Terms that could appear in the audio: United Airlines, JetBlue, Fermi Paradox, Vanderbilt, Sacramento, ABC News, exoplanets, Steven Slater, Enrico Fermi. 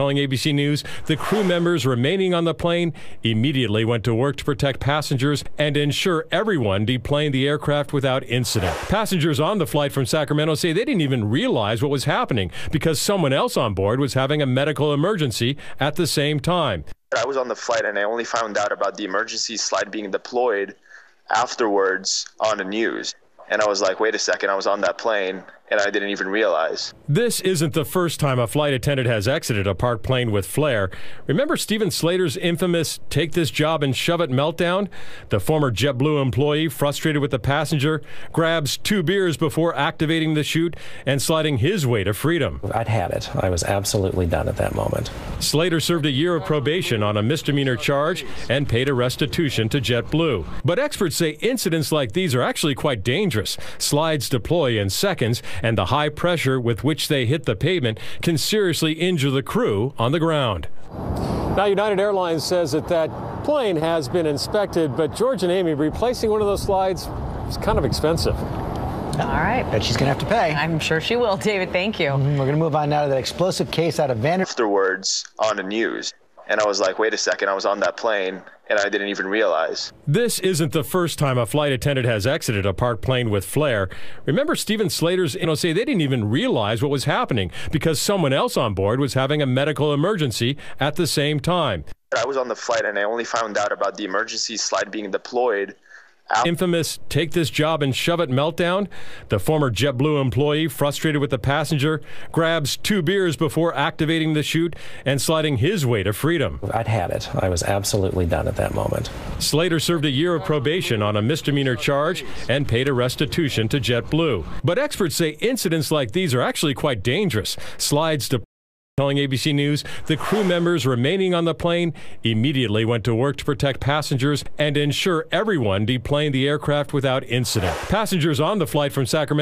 telling ABC News the crew members remaining on the plane immediately went to work to protect passengers and ensure everyone deplaned the aircraft without incident. Passengers on the flight from Sacramento say they didn't even realize what was happening because someone else on board was having a medical emergency at the same time. I was on the flight and I only found out about the emergency slide being deployed afterwards on the news. And I was like, wait a second, I was on that plane and I didn't even realize. This isn't the first time a flight attendant has exited a parked plane with flare. Remember Steven Slater's infamous take this job and shove it meltdown? The former JetBlue employee, frustrated with the passenger, grabs 2 beers before activating the chute and sliding his way to freedom. I'd had it. I was absolutely done at that moment. Slater served a year of probation on a misdemeanor charge and paid a restitution to JetBlue. But experts say incidents like these are actually quite dangerous. Slides deploy in seconds, and the high pressure with which they hit the pavement can seriously injure the crew on the ground. Now, United Airlines says that that plane has been inspected, but George and Amy, replacing one of those slides is kind of expensive. All right. Bet she's going to have to pay. I'm sure she will, David. Thank you. We're going to move on now to that explosive case out of Vanderbilt. Afterwards on the news. And I was like, wait a second, I was on that plane and I didn't even realize. This isn't the first time a flight attendant has exited a parked plane with flare. Remember Steven Slater's, say they didn't even realize what was happening because someone else on board was having a medical emergency at the same time. I was on the flight and I only found out about the emergency slide being deployed. Infamous take this job and shove it meltdown. The former JetBlue employee, frustrated with the passenger, grabs 2 beers before activating the chute and sliding his way to freedom. I'd had it. I was absolutely done at that moment. Slater served a year of probation on a misdemeanor charge and paid a restitution to JetBlue. But experts say incidents like these are actually quite dangerous. Slides to telling ABC News the crew members remaining on the plane immediately went to work to protect passengers and ensure everyone deplaned the aircraft without incident. Passengers on the flight from Sacramento